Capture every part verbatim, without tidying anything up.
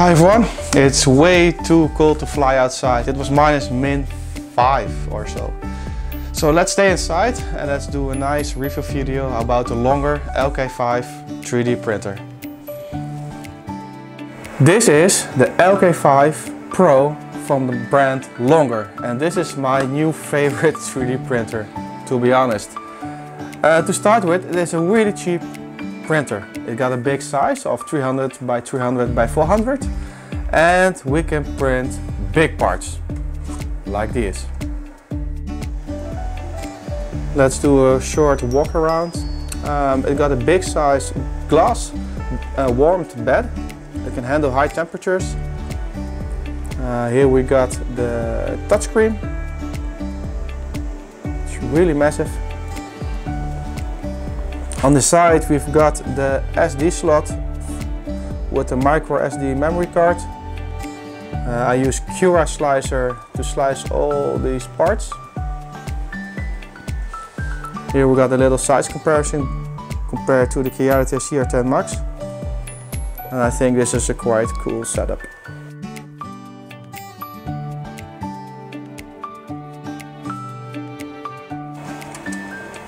Hi everyone, it's way too cold to fly outside. It was minus min five or so. So let's stay inside and let's do a nice review video about the Longer L K five three D printer. This is the L K five Pro from the brand Longer, and this is my new favorite three D printer, to be honest. Uh, to start with, it is a really cheap printer. It got a big size of three hundred by three hundred by four hundred, and we can print big parts like these. Let's do a short walk around. Um, it got a big size glass uh, warmed bed. It can handle high temperatures. Uh, here we got the touchscreen. It's really massive. On the side we've got the S D slot with a micro S D memory card. Uh, I use Cura Slicer to slice all these parts. Here we got a little size comparison compared to the Creality C R ten Max. And I think this is a quite cool setup.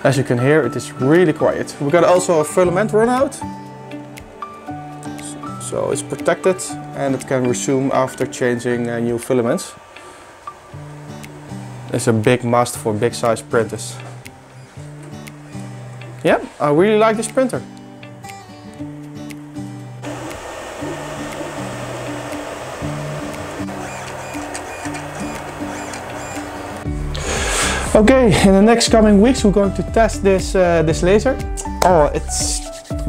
As you can hear, it is really quiet. We got also a filament runout, so it's protected and it can resume after changing uh, new filaments. It's a big must for big size printers. Yeah, I really like this printer. Okay, in the next coming weeks we're going to test this uh, this laser. Oh, it's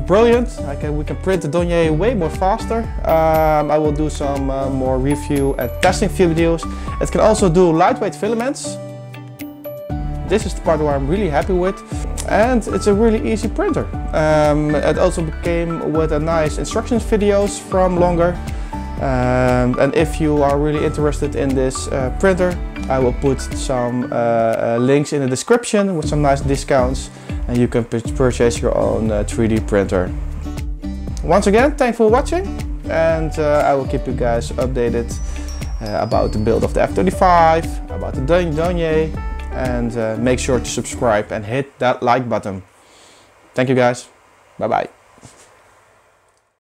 brilliant! I can, we can print the Dornier way more faster. Um, I will do some uh, more review and testing videos. It can also do lightweight filaments. This is the part where I'm really happy with, and it's a really easy printer. Um, it also came with a nice instructions videos from Longer. Um, and if you are really interested in this uh, printer, I will put some uh, uh, links in the description with some nice discounts, and you can purchase your own uh, three D printer. Once again, thanks for watching, and uh, I will keep you guys updated uh, about the build of the F thirty-five, about the Dornier, and uh, make sure to subscribe and hit that like button. Thank you guys, bye bye.